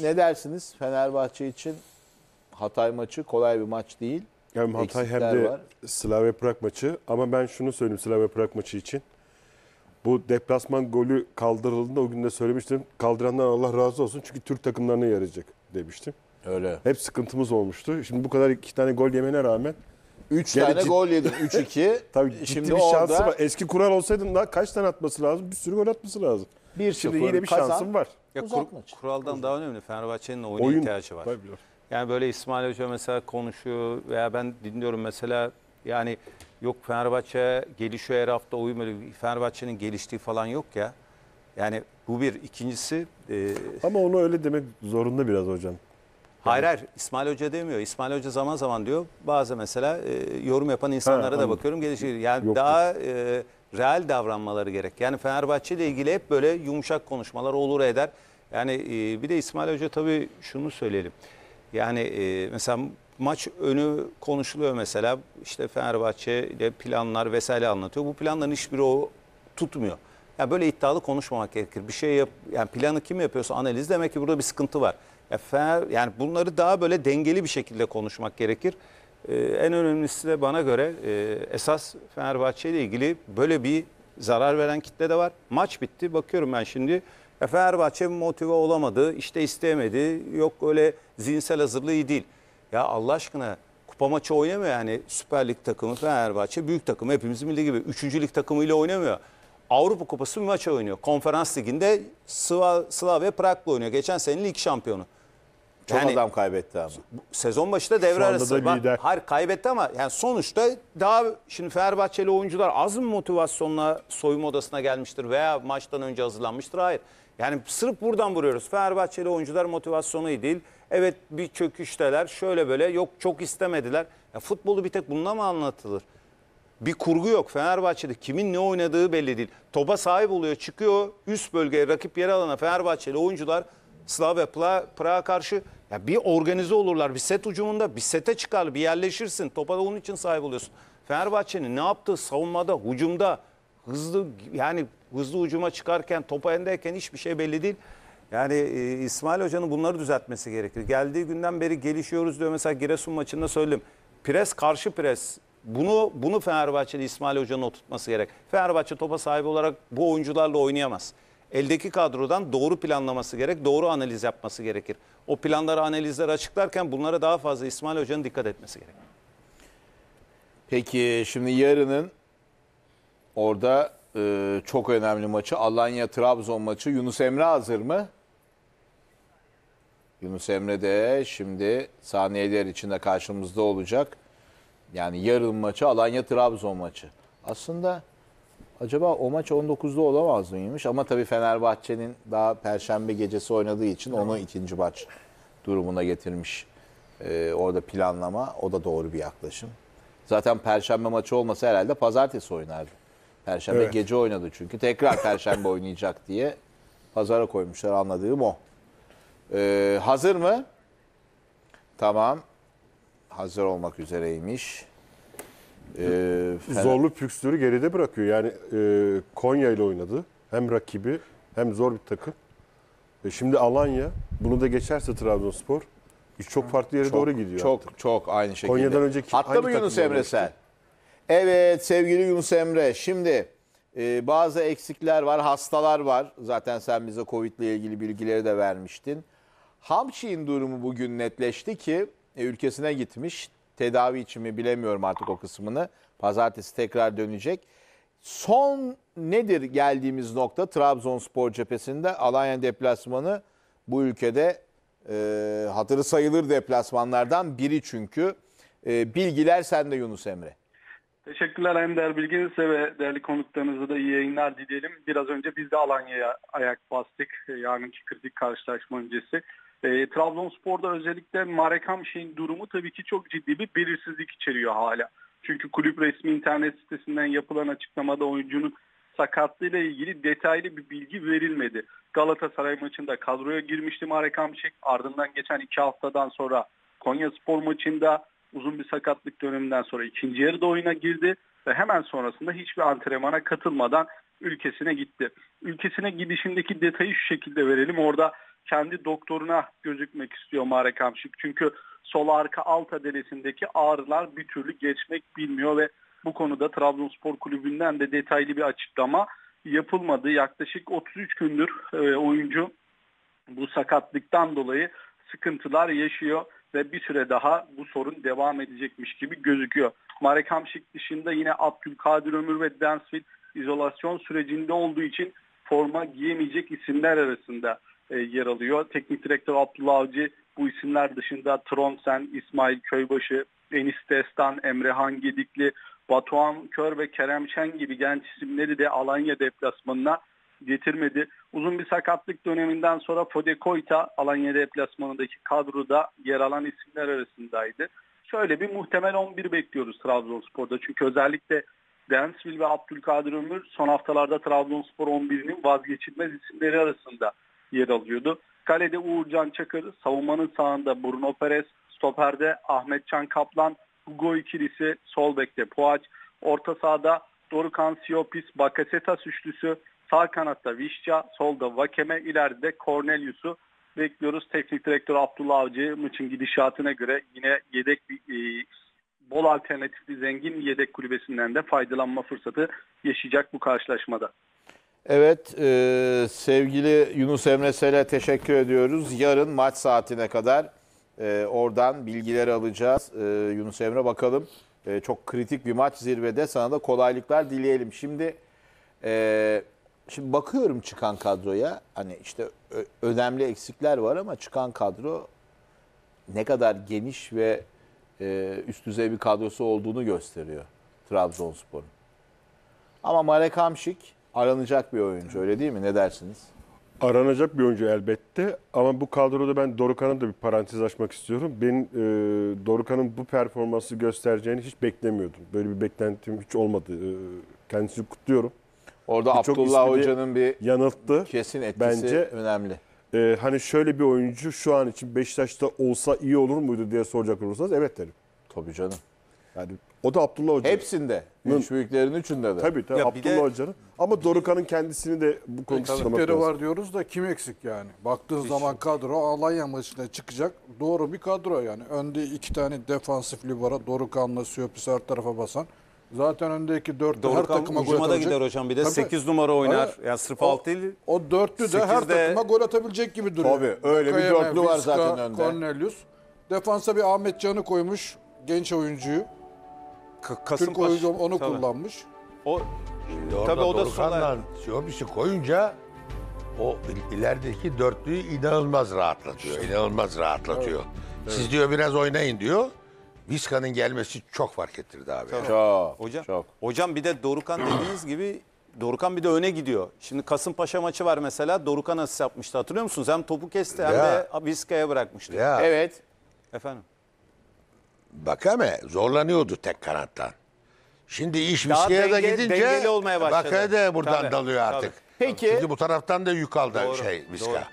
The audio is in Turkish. Ne dersiniz Fenerbahçe için? Hatay maçı kolay bir maç değil. Hem Hatay hem de var. Slavia Prag maçı. Ama ben şunu söyleyeyim Slavia Prag maçı için. Bu deplasman golü kaldırıldığında o gün de söylemiştim. Kaldırandan Allah razı olsun çünkü Türk takımlarına yarayacak demiştim. Öyle. Hep sıkıntımız olmuştu. Şimdi bu kadar 2 tane gol yemene rağmen. 3 tane gol yedim. 3-2. Tabii şimdi bir şansı var. Eski kural olsaydın daha kaç tane atması lazım? Bir sürü gol atması lazım. Şimdi yine bir şansım var. Ya, kuraldan daha önemli Fenerbahçe'nin oyuna ihtiyacı var. Tabii. Yani böyle İsmail Hoca mesela konuşuyor veya ben dinliyorum mesela yani yok Fenerbahçe gelişiyor her hafta uymuyor. Fenerbahçe'nin geliştiği falan yok ya. Yani bu bir. İkincisi... Ama onu öyle demek zorunda biraz hocam. Hayır İsmail Hoca demiyor. İsmail Hoca zaman zaman diyor. Bazı mesela yorum yapan insanlara da bakıyorum. Gelişiyor. Yani yok, daha real davranmaları gerek. Yani Fenerbahçe ile ilgili hep böyle yumuşak konuşmalar olur eder. Yani bir de İsmail Hoca tabii şunu söyleyelim. Yani mesela maç önü konuşuluyor mesela işte Fenerbahçe ile planlar vesaire anlatıyor. Bu planların hiçbiri o tutmuyor. Yani böyle iddialı konuşmamak gerekir. Bir şey yap, yani planı kim yapıyorsa analiz demek ki burada bir sıkıntı var. Yani bunları daha böyle dengeli bir şekilde konuşmak gerekir. En önemlisi de bana göre esas Fenerbahçe ile ilgili böyle bir zarar veren kitle de var. Maç bitti bakıyorum ben şimdi. Fenerbahçe motive olamadı, işte isteyemedi, yok öyle zihinsel hazırlığı iyi değil. Ya Allah aşkına kupa maçı oynamıyor yani Süper Lig takımı Fenerbahçe, büyük takım hepimizin bildiği gibi 3. Lig takımıyla oynamıyor. Avrupa Kupası bir maç oynuyor. Konferans Ligi'nde Slavia Prag'la oynuyor. Geçen senenin lig şampiyonu. Çok yani, adam kaybetti ama. Sezon başında devre arası. Hayır kaybetti ama yani sonuçta daha şimdi Fenerbahçeli oyuncular az mı motivasyonla soyunma odasına gelmiştir veya maçtan önce hazırlanmıştır? Hayır. Yani sırf buradan vuruyoruz. Fenerbahçeli oyuncular motivasyonu iyi değil. Evet bir çöküşteler şöyle böyle yok çok istemediler. Ya, futbolu bir tek bununla mı anlatılır? Bir kurgu yok. Fenerbahçe'de kimin ne oynadığı belli değil. Topa sahip oluyor çıkıyor üst bölgeye rakip yer alana Fenerbahçeli oyuncular... Slavia Prag'a karşı ya bir organize olurlar. Bir set ucumunda bir sete çıkar, bir yerleşirsin. Topa da onun için sahip oluyorsun. Fenerbahçe'nin ne yaptığı savunmada, hücumda hızlı hücuma çıkarken, topa endeyken hiçbir şey belli değil. Yani İsmail Hoca'nın bunları düzeltmesi gerekir. Geldiği günden beri gelişiyoruz diyor. Mesela Giresun maçında söyledim. Pres karşı pres. Bunu Fenerbahçe'de İsmail Hoca'nın oturtması gerek. Fenerbahçe topa sahibi olarak bu oyuncularla oynayamaz. Eldeki kadrodan doğru planlaması gerek, doğru analiz yapması gerekir. O planları, analizleri açıklarken bunlara daha fazla İsmail Hoca'nın dikkat etmesi gerek. Peki şimdi yarının orada çok önemli maçı Alanya-Trabzon maçı. Yunus Emre hazır mı? Yunus Emre de şimdi saniyeler içinde karşımızda olacak. Yani yarın maçı Alanya-Trabzon maçı. Aslında... Acaba o maç 19'da olamaz mıymış? Ama tabii Fenerbahçe'nin daha Perşembe gecesi oynadığı için onu ikinci maç durumuna getirmiş. Orada planlama, o da doğru bir yaklaşım. Zaten Perşembe maçı olmasa herhalde Pazartesi oynardı. Perşembe gece oynadı çünkü tekrar Perşembe oynayacak diye Pazara koymuşlar anladığım o. Hazır mı? Tamam, hazır olmak üzereymiş. Zorlu Pükstür'ü geride bırakıyor. Yani Konya ile oynadı. Hem rakibi hem zor bir takım. Şimdi Alanya bunu da geçerse Trabzonspor çok farklı yere doğru gidiyor. Çok aynı şekilde. Konya'dan önceki hatta mı Yunus Emre sen? Evet sevgili Yunus Emre. Şimdi bazı eksikler var, hastalar var. Zaten sen bize Covid ile ilgili bilgileri de vermiştin. Hamşi'nin durumu bugün netleşti ki ülkesine gitmiş. Tedavi için mi bilemiyorum artık o kısmını. Pazartesi tekrar dönecek. Son nedir geldiğimiz nokta Trabzonspor cephesinde? Alanya deplasmanı bu ülkede hatırı sayılır deplasmanlardan biri çünkü. Bilgiler sende Yunus Emre. Teşekkürler Ender Bilginiz'e ve değerli konuklarınıza da iyi yayınlar dileyelim. Biraz önce biz de Alanya'ya ayak bastık. Yarınki kritik karşılaşma öncesi. Trabzonspor'da özellikle Marek Hamşik'in durumu tabii ki çok ciddi bir belirsizlik içeriyor hala. Çünkü kulüp resmi internet sitesinden yapılan açıklamada oyuncunun sakatlığıyla ilgili detaylı bir bilgi verilmedi. Galatasaray maçında kadroya girmişti Marek Hamşik. Ardından geçen 2 haftadan sonra Konyaspor maçında uzun bir sakatlık döneminden sonra ikinci yarıda oyuna girdi. Ve hemen sonrasında hiçbir antrenmana katılmadan ülkesine gitti. Ülkesine gidişindeki detayı şu şekilde verelim. Orada kendi doktoruna gözükmek istiyor Marek Hamšík. Çünkü sol arka alt adelesindeki ağrılar bir türlü geçmek bilmiyor ve bu konuda Trabzonspor Kulübü'nden de detaylı bir açıklama yapılmadı. Yaklaşık 33 gündür oyuncu bu sakatlıktan dolayı sıkıntılar yaşıyor ve bir süre daha bu sorun devam edecekmiş gibi gözüküyor. Marek Hamšík dışında yine Abdülkadir Ömür ve Dansville izolasyon sürecinde olduğu için forma giyemeyecek isimler arasında yer alıyor. Teknik direktör Abdullah Avcı bu isimler dışında Tronsen, İsmail Köybaşı, Enis Destan, Emrehan Gedikli, Batuhan Kör ve Kerem Şen gibi genç isimleri de Alanya deplasmanına getirmedi. Uzun bir sakatlık döneminden sonra Fode Koyta Alanya deplasmanındaki kadroda yer alan isimler arasındaydı. Şöyle bir muhtemel 11 bekliyoruz Trabzonspor'da. Çünkü özellikle Dansville ve Abdülkadir Ömür son haftalarda Trabzonspor 11'inin vazgeçilmez isimleri arasında yer alıyordu. Kalede Uğurcan Çakır, savunmanın sağında Bruno Perez, stoperde Ahmetcan Kaplan, Hugo İkilisi, sol bekte Puaç, orta sahada Dorukhan Siopis, Bakasetas üçlüsü, sağ kanatta Vişça, solda Vakeme, ileride Cornelius'u bekliyoruz. Teknik direktör Abdullah Avcı maçın gidişatına göre yine yedek bol alternatifli zengin yedek kulübesinden de faydalanma fırsatı yaşayacak bu karşılaşmada. Evet, sevgili Yunus Emre Sel'e teşekkür ediyoruz. Yarın maç saatine kadar oradan bilgileri alacağız. Yunus Emre, bakalım çok kritik bir maç zirvede, sana da kolaylıklar dileyelim. Şimdi bakıyorum çıkan kadroya, hani işte önemli eksikler var ama çıkan kadro ne kadar geniş ve üst düzey bir kadrosu olduğunu gösteriyor Trabzonspor'un. Ama Marek Hamšík aranacak bir oyuncu, öyle değil mi? Ne dersiniz? Aranacak bir oyuncu elbette ama bu kadroda ben Dorukhan'a da bir parantez açmak istiyorum. Benim Dorukhan'ın bu performansı göstereceğini hiç beklemiyordum. Böyle bir beklentim hiç olmadı. Kendisini kutluyorum. Orada Abdullah Hoca'nın bir yanılttı. Kesin etkisi bence önemli. Hani şöyle bir oyuncu şu an için Beşiktaş'ta olsa iyi olur muydu diye soracak olursanız evet derim. Tabii canım. Yani o da Abdullah Hoca. Hepsinde. Üç büyüklerin üçünde de. Tabii ya, Abdullah Hoca'nın. Ama Dorukhan'ın kendisini de bu konuda tanımak lazım. Eksikleri var diyoruz da kim eksik yani? Baktığın zaman kadro Alanya maçına çıkacak doğru bir kadro yani. Önde iki tane defansif libero, Dorukhan'la Siopis her tarafa basan. Zaten öndeki dörtlü her takıma gol atacak. Da gider hocam, bir de tabii. 8 numara oynar. Yani sırf 6 değil. O dörtlü de her takıma gol atabilecek gibi duruyor. Tabii öyle bir dörtlü var zaten önde. Cornelius. Defansa bir Ahmet Can'ı koymuş, genç oyuncuyu. Türk oyuncu onu tabii kullanmış. O tabii o da sonra Siobis'i koyunca o ilerideki dörtlüyü inanılmaz rahatlatıyor. İnanılmaz rahatlatıyor. Evet. Siz diyor biraz oynayın diyor. Vizca'nın gelmesi çok fark ettirdi abi. Çok. Yani. Hocam bir de Dorukhan dediğiniz gibi Dorukhan bir de öne gidiyor. Şimdi Kasımpaşa maçı var mesela, Dorukhan asist yapmıştı, hatırlıyor musunuz? Hem topu kesti hem de Vizca'ya bırakmıştı. Ya. Evet. Efendim? Bakame zorlanıyordu tek kanattan. Şimdi iş Vizca'ya da gidince Bakame de buradan dalıyor artık. Peki. Şimdi bu taraftan da yük aldı Vizca.